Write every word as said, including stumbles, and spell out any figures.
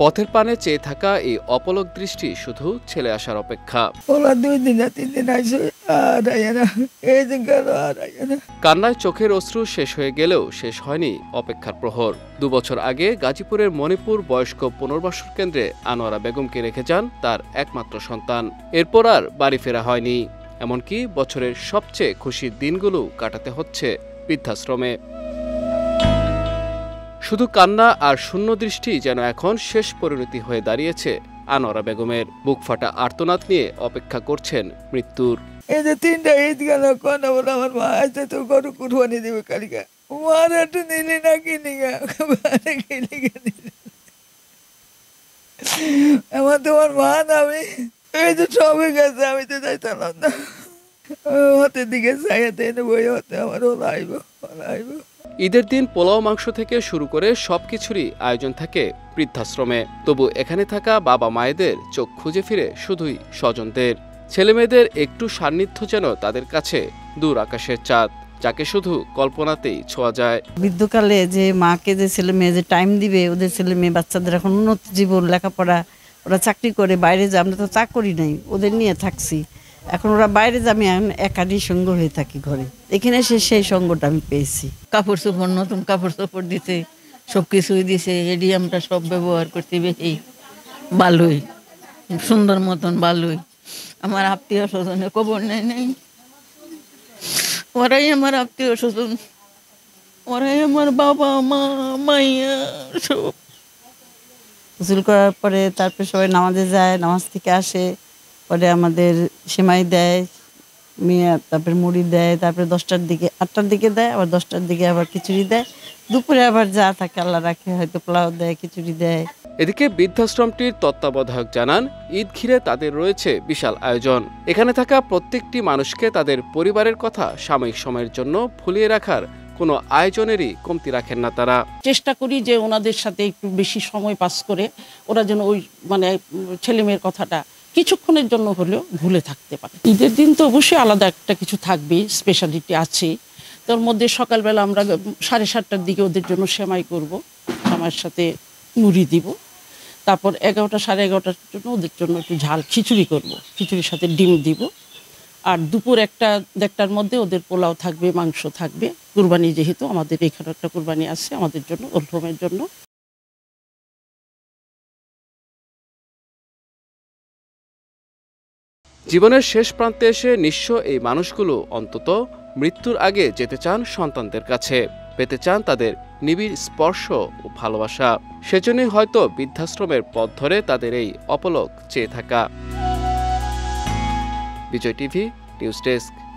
পথের পানে চেয়ে থাকা এই অপলক দৃষ্টি শুধু ছেলে আসার অপেক্ষা। কান্নায় চোখের অশ্রু শেষ হয়ে গেলেও শেষ হয়নি অপেক্ষার প্রহর। দুবছর আগে গাজীপুরের মনিপুর বয়স্ক পুনর্বাসন কেন্দ্রে আনোয়ারা বেগমকে রেখে যান তার একমাত্র সন্তান। এরপর আর বাড়ি ফেরা হয়নি, এমনকি বছরের সবচেয়ে খুশির দিনগুলো কাটাতে হচ্ছে বৃদ্ধাশ্রমে। শুধু কান্না আর শূন্য দৃষ্টি যেন এখন শেষ পরিণতি হয়ে দাঁড়িয়েছে আনোয়ারা বেগমের। বুক ফাটা আর্তনাদ নিয়ে অপেক্ষা করছেন মৃত্যুর। এই যে তিনটা ঈদ গেল, কন্যা বলে আমার মা আছে তো গরু কুরবানি দেবে কালিকা, মার একটু নিলি না কিনি আমার তোমার মা নামি এই তো সবে গেছে, আমি তো যাইতাম না হতে দিকে চাইতে বই হতে আমার ওলা আইব ওলা আইব। ঈদের দিন পোলাও মাংস থেকে শুরু করে সবকিছুরই আয়োজন থাকে বৃদ্ধাশ্রমে। তবু এখানে থাকা বাবা মায়েদের চোখ খুঁজে ফিরে শুধুই স্বজনদের। ছেলেমেয়েদের একটু সান্নিধ্য যেন তাদের কাছে দূর আকাশের চাঁদ, যাকে শুধু কল্পনাতেই ছোঁয়া যায়। বৃদ্ধকালে যে মাকে যে ছেলে মেয়ে যে টাইম দিবে, ওদের ছেলে মেয়ে বাচ্চাদের এখন উন্নত জীবন, লেখাপড়া, ওরা চাকরি করে বাইরে যায়, আমরা তো তা করি নাই, ওদের নিয়ে থাকছি। এখন ওরা বাইরে যায়, আমি একাধিক সঙ্গ হয়ে থাকি ঘরে। এখানে এসে সেই সঙ্গটা আমি পেয়েছি। কাপড় চোপড় নতুন কাপড় চোপড় দিতে সব কিছুই দিছে, এটি আমরা সব ব্যবহার করতে বেশি ভালোই সুন্দর মতন ভালোই। আমার আত্মীয় স্বজনে খবর নেই নেই, ওরাই আমার আত্মীয় স্বজন, ওরাই আমার বাবা মা মাইয়া সব। গোসল করার পরে তারপরে সবাই নামাজে যায়, নামাজ থেকে আসে, পরে আমাদের সেমাই দেয় মেয়ে, তারপরে মুড়ি দেয়, তারপরে দশটার দিকে আটটার দিকে দেয়, আবার দশটার দিকে আবার খিচুড়ি দেয়, দুপুরে আবার যা থাকে আল্লাহ রাখে হয়তো পোলাও দেয়, খিচুড়ি দেয়। এদিকে বৃদ্ধাশ্রমটির তত্ত্বাবধায়ক জানান, ঈদ ঘিরে তাদের রয়েছে বিশাল আয়োজন। এখানে থাকা প্রত্যেকটি মানুষকে তাদের পরিবারের কথা সাময়িক সময়ের জন্য ভুলিয়ে রাখার কোনো আয়োজনেরই কমতি রাখেন না তারা। চেষ্টা করি যে ওনাদের সাথে একটু বেশি সময় পাস করে ওরা যেন ওই মানে ছেলেমেয়ের কথাটা কিছুক্ষণের জন্য হলেও ভুলে থাকতে পারে। ঈদের দিন তো অবশ্যই আলাদা একটা কিছু থাকবে, স্পেশালিটি আছে। তার মধ্যে সকালবেলা আমরা সাড়ে সাতটার দিকে ওদের জন্য সেমাই করব, আমার সাথে মুড়ি দিব, তারপর এগারোটা সাড়ে এগারোটার জন্য ওদের জন্য একটু ঝাল খিচুড়ি করব, খিচুড়ির সাথে ডিম দিব। আর দুপুর একটা দেড়টার মধ্যে ওদের পোলাও থাকবে, মাংস থাকবে। কুরবানি যেহেতু আমাদের এখানে একটা কুরবানি আছে আমাদের জন্য, ওল্ড হোমের জন্য। জীবনের শেষ প্রান্তে এসে নিঃস্ব এই মানুষগুলো অন্তত মৃত্যুর আগে যেতে চান সন্তানদের কাছে, পেতে চান তাদের নিবিড় স্পর্শ ও ভালোবাসা। সেজন্যই হয়তো বৃদ্ধাশ্রমের পথ ধরে তাদের এই অপলক চেয়ে থাকা। Bijoy TV news desk.